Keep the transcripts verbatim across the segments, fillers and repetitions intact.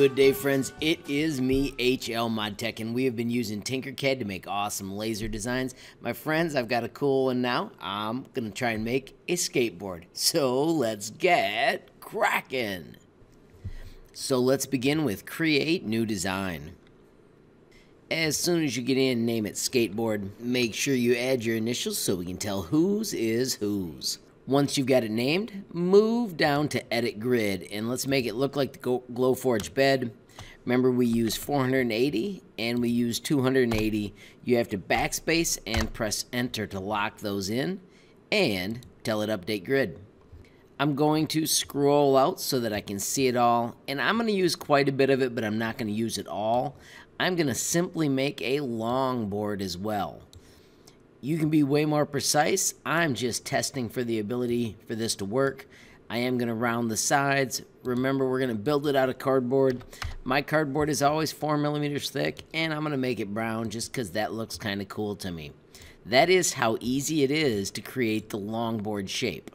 Good day, friends. It is me, H L ModTech, and we have been using Tinkercad to make awesome laser designs. My friends, I've got a cool one now. I'm gonna try and make a skateboard. So let's get cracking. So let's begin with create new design. As soon as you get in, name it skateboard. Make sure you add your initials so we can tell whose is whose. Once you've got it named, move down to Edit Grid, and let's make it look like the Glowforge bed. Remember, we use four hundred eighty, and we use two hundred eighty. You have to backspace and press Enter to lock those in, and tell it Update Grid. I'm going to scroll out so that I can see it all, and I'm going to use quite a bit of it, but I'm not going to use it all. I'm going to simply make a longboard as well. You can be way more precise. I'm just testing for the ability for this to work. I am going to round the sides. Remember, we're going to build it out of cardboard. My cardboard is always four millimeters thick, and I'm going to make it brown just because that looks kind of cool to me. That is how easy it is to create the longboard shape.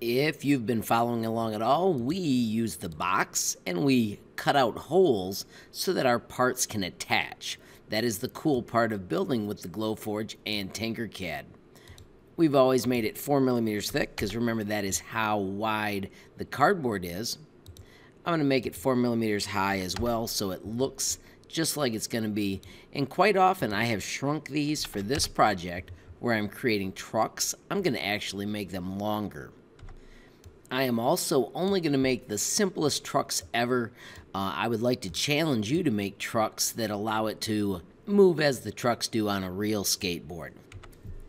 If you've been following along at all, we use the box and we cut out holes so that our parts can attach. That is the cool part of building with the Glowforge and Tinkercad. We've always made it four millimeters thick because remember that is how wide the cardboard is. I'm going to make it four millimeters high as well so it looks just like it's going to be. And quite often I have shrunk these for this project where I'm creating trucks. I'm going to actually make them longer. I am also only going to make the simplest trucks ever. Uh, I would like to challenge you to make trucks that allow it to move as the trucks do on a real skateboard.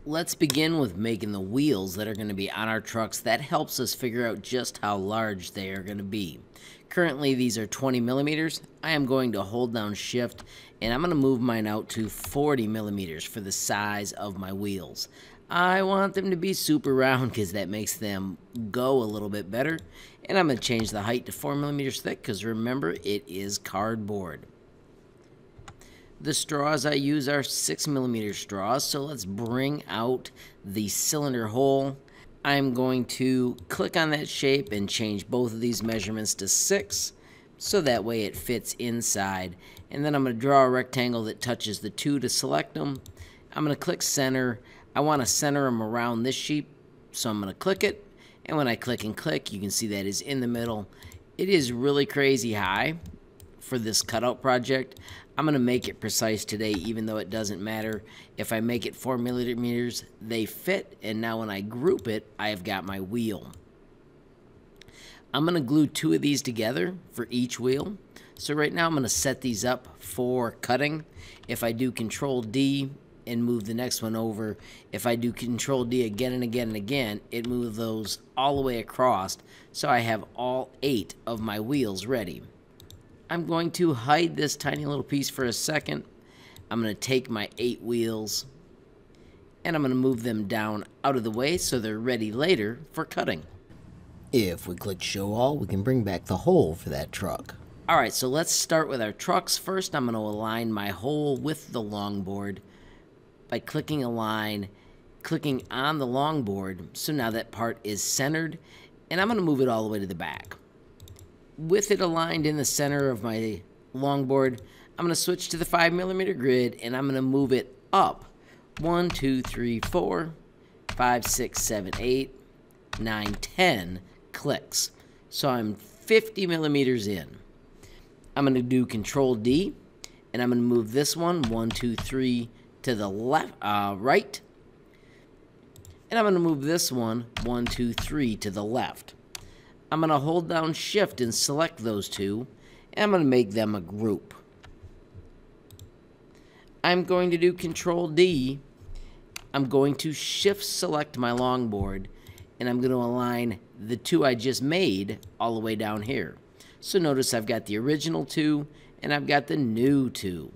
Let's begin with making the wheels that are going to be on our trucks. That helps us figure out just how large they are going to be. Currently, these are twenty millimeters. I am going to hold down Shift, and I'm going to move mine out to forty millimeters for the size of my wheels. I want them to be super round because that makes them go a little bit better. And I'm going to change the height to four millimeters thick because remember, it is cardboard. The straws I use are six millimeter straws, so let's bring out the cylinder hole. I'm going to click on that shape and change both of these measurements to six, so that way it fits inside. And then I'm going to draw a rectangle that touches the two to select them. I'm going to click Center. I want to center them around this shape, so I'm going to click it, and when I click and click, you can see that is in the middle. It is really crazy high for this cutout project. I'm going to make it precise today, even though it doesn't matter. If I make it four millimeters, they fit, and now when I group it, I have got my wheel. I'm going to glue two of these together for each wheel. So right now, I'm going to set these up for cutting. If I do Control D, and move the next one over. If I do Control D again and again and again, it moves those all the way across, so I have all eight of my wheels ready. I'm going to hide this tiny little piece for a second. I'm going to take my eight wheels, and I'm going to move them down out of the way so they're ready later for cutting. If we click Show All, we can bring back the hole for that truck. All right, so let's start with our trucks. First, I'm going to align my hole with the longboard by clicking Align, clicking on the longboard, so now that part is centered, and I'm going to move it all the way to the back. With it aligned in the center of my longboard, I'm going to switch to the five millimeter grid, and I'm going to move it up one, two, three, four, five, six, seven, eight, nine, ten clicks. So I'm fifty millimeters in. I'm going to do Control D, and I'm going to move this one, one, two, three, to the left, uh, right, and I'm going to move this one, one, two, three, to the left. I'm going to hold down Shift and select those two, and I'm going to make them a group. I'm going to do Control D. I'm going to Shift select my longboard, and I'm going to align the two I just made all the way down here. So notice I've got the original two, and I've got the new two.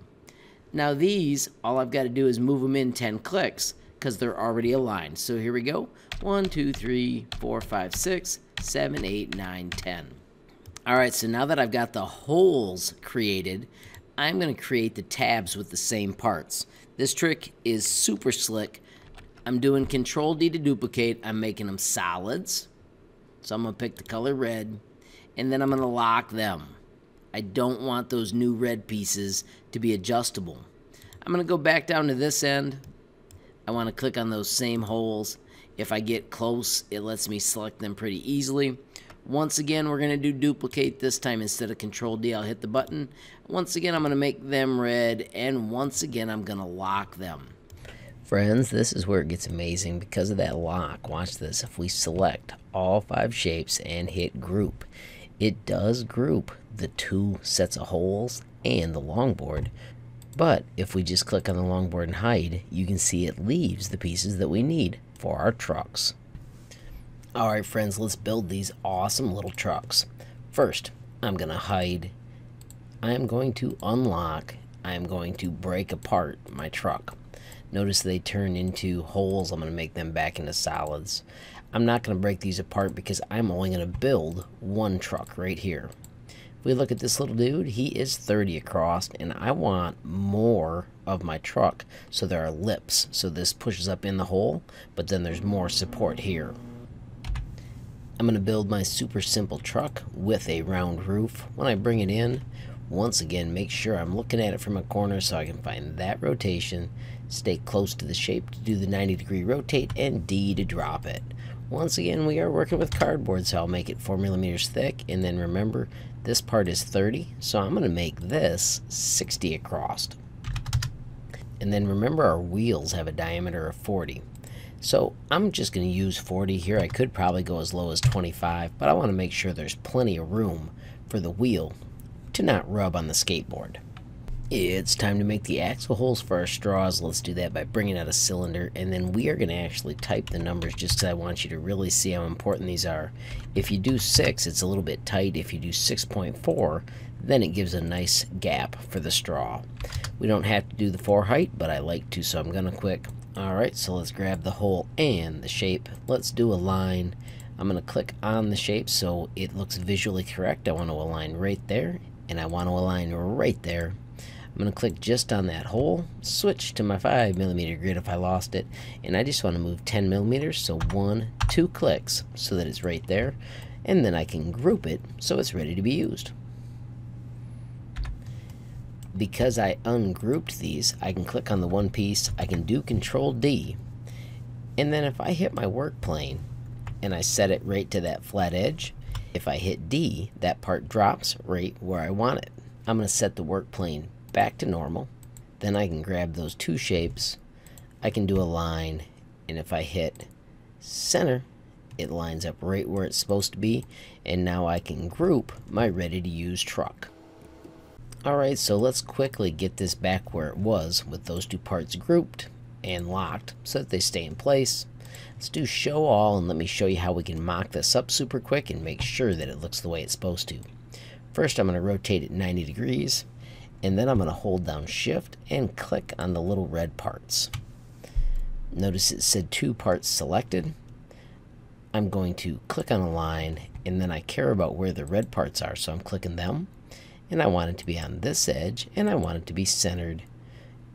Now these, all I've got to do is move them in ten clicks because they're already aligned. So here we go. one, two, three, four, five, six, seven, eight, nine, ten. All right, so now that I've got the holes created, I'm going to create the tabs with the same parts. This trick is super slick. I'm doing Control D to duplicate. I'm making them solids. So I'm going to pick the color red, and then I'm going to lock them. I don't want those new red pieces to be adjustable. I'm going to go back down to this end. I want to click on those same holes. If I get close, it lets me select them pretty easily. Once again, we're going to do duplicate this time. Instead of control D, I'll hit the button. Once again, I'm going to make them red, and once again, I'm going to lock them. Friends, this is where it gets amazing because of that lock. Watch this. If we select all five shapes and hit group, it does group the two sets of holes and the longboard. But if we just click on the longboard and hide, you can see it leaves the pieces that we need for our trucks. Alright friends, let's build these awesome little trucks. First, I'm going to hide. I'm going to unlock. I'm going to break apart my truck. Notice they turn into holes. I'm going to make them back into solids. I'm not going to break these apart because I'm only going to build one truck right here. If we look at this little dude, he is thirty across, and I want more of my truck, so there are lips. So this pushes up in the hole, but then there's more support here. I'm going to build my super simple truck with a round roof. When I bring it in, once again, make sure I'm looking at it from a corner so I can find that rotation. Stay close to the shape to do the ninety degree rotate, and D to drop it. Once again, we are working with cardboard, so I'll make it four millimeters thick. And then remember, this part is thirty, so I'm going to make this sixty across. And then remember, our wheels have a diameter of forty. So I'm just going to use forty here. I could probably go as low as twenty-five, but I want to make sure there's plenty of room for the wheel to not rub on the skateboard. It's time to make the axle holes for our straws. Let's do that by bringing out a cylinder, and then we are going to actually type the numbers just because I want you to really see how important these are. If you do six, it's a little bit tight. If you do six point four, then it gives a nice gap for the straw. We don't have to do the four height, but I like to, so I'm going to click. Alright, so let's grab the hole and the shape. Let's do a line. I'm going to click on the shape so it looks visually correct. I want to align right there, and I want to align right there. I'm going to click just on that hole, switch to my five millimeter grid if I lost it, and I just want to move ten millimeters, so one, two clicks so that it's right there, and then I can group it so it's ready to be used. Because I ungrouped these, I can click on the one piece, I can do control D, and then if I hit my work plane and I set it right to that flat edge, if I hit D, that part drops right where I want it. I'm going to set the work plane back to normal. Then I can grab those two shapes. I can do a line, and if I hit center, it lines up right where it's supposed to be, and now I can group my ready-to-use truck. Alright, so let's quickly get this back where it was with those two parts grouped and locked so that they stay in place. Let's do show all, and let me show you how we can mock this up super quick and make sure that it looks the way it's supposed to. First, I'm going to rotate it ninety degrees, and then I'm going to hold down shift and click on the little red parts. Notice it said two parts selected. I'm going to click on a line, and then I care about where the red parts are, so I'm clicking them, and I want it to be on this edge, and I want it to be centered,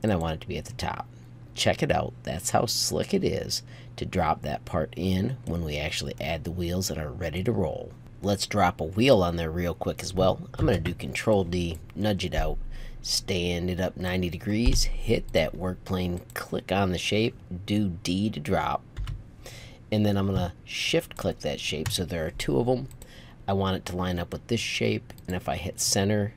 and I want it to be at the top. Check it out. That's how slick it is to drop that part in when we actually add the wheels and are ready to roll. Let's drop a wheel on there real quick as well. I'm going to do control D, nudge it out, stand it up ninety degrees, hit that work plane, click on the shape, do D to drop, and then I'm going to shift click that shape so there are two of them. I want it to line up with this shape, and if I hit center,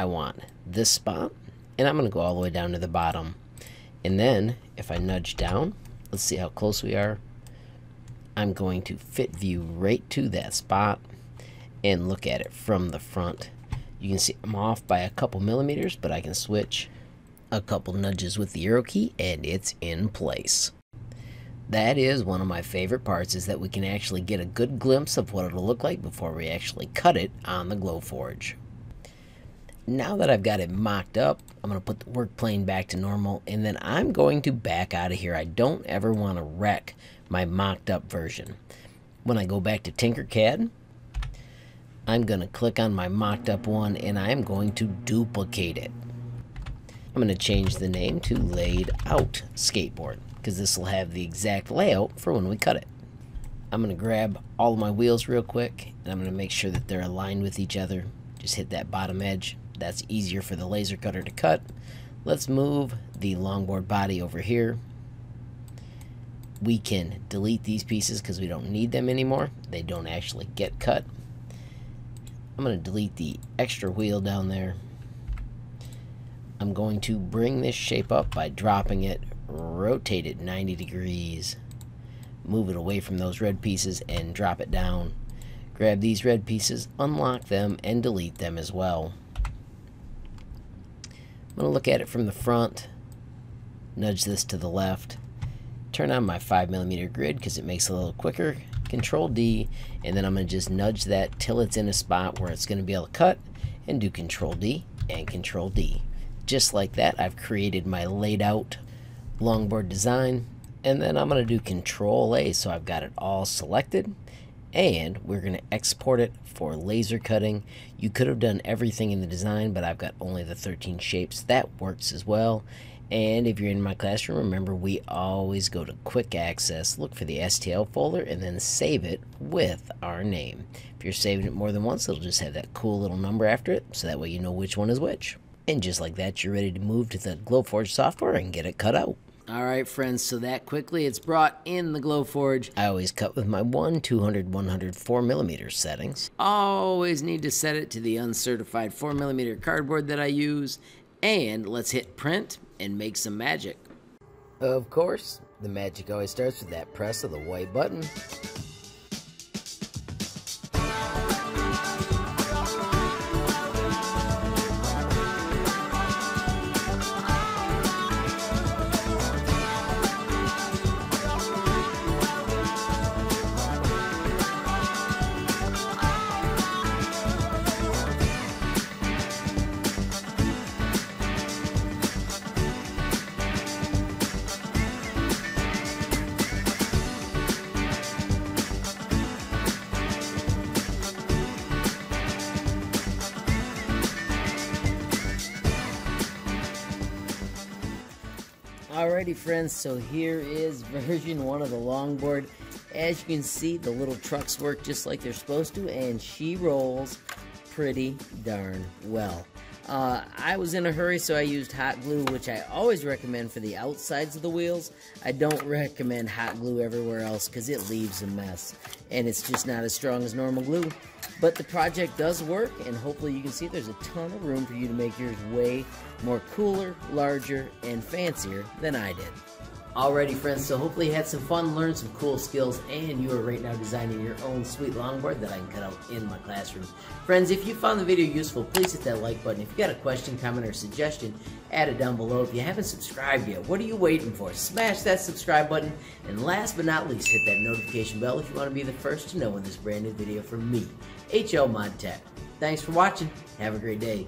I want this spot, and I'm going to go all the way down to the bottom. And then if I nudge down, let's see how close we are. I'm going to fit view right to that spot and look at it from the front. You can see I'm off by a couple millimeters, but I can switch a couple nudges with the arrow key and it's in place. That is one of my favorite parts, is that we can actually get a good glimpse of what it'll look like before we actually cut it on the Glowforge. Now that I've got it mocked up, I'm going to put the work plane back to normal, and then I'm going to back out of here. I don't ever want to wreck my mocked up version. When I go back to Tinkercad, I'm going to click on my mocked up one, and I'm going to duplicate it. I'm going to change the name to Laid Out Skateboard, because this will have the exact layout for when we cut it. I'm going to grab all of my wheels real quick, and I'm going to make sure that they're aligned with each other. Just hit that bottom edge. That's easier for the laser cutter to cut. Let's move the longboard body over here. We can delete these pieces because we don't need them anymore. They don't actually get cut. I'm going to delete the extra wheel down there. I'm going to bring this shape up by dropping it, rotate it ninety degrees, move it away from those red pieces and drop it down. Grab these red pieces, unlock them, and delete them as well. I'm going to look at it from the front, nudge this to the left, turn on my five millimeter grid because it makes it a little quicker, Control D, and then I'm going to just nudge that till it's in a spot where it's going to be able to cut, and do Control D and Control D. Just like that, I've created my laid out longboard design, and then I'm going to do Control A so I've got it all selected, and we're going to export it for laser cutting. You could have done everything in the design, but I've got only the thirteen shapes. That works as well. And if you're in my classroom, remember we always go to quick access, look for the S T L folder, and then save it with our name. If you're saving it more than once, it'll just have that cool little number after it, so that way you know which one is which. And just like that, you're ready to move to the Glowforge software and get it cut out. All right, friends, so that quickly it's brought in the Glowforge. I always cut with my one, two hundred, one hundred, four millimeter settings. Always need to set it to the uncertified four millimeter cardboard that I use. And let's hit print and make some magic. Of course, the magic always starts with that press of the white button. Alrighty, friends, so here is version one of the longboard. As you can see, the little trucks work just like they're supposed to, and she rolls pretty darn well. Uh, I was in a hurry, so I used hot glue, which I always recommend for the outsides of the wheels. I don't recommend hot glue everywhere else because it leaves a mess, and it's just not as strong as normal glue. But the project does work, and hopefully you can see there's a ton of room for you to make yours way more cooler, larger, and fancier than I did. Alrighty, friends, so hopefully you had some fun, learned some cool skills, and you are right now designing your own sweet longboard that I can cut out in my classroom. Friends, if you found the video useful, please hit that like button. If you got a question, comment, or suggestion, add it down below. If you haven't subscribed yet, what are you waiting for? Smash that subscribe button, and last but not least, hit that notification bell if you want to be the first to know when this brand new video from me, H L ModTech. Thanks for watching. Have a great day.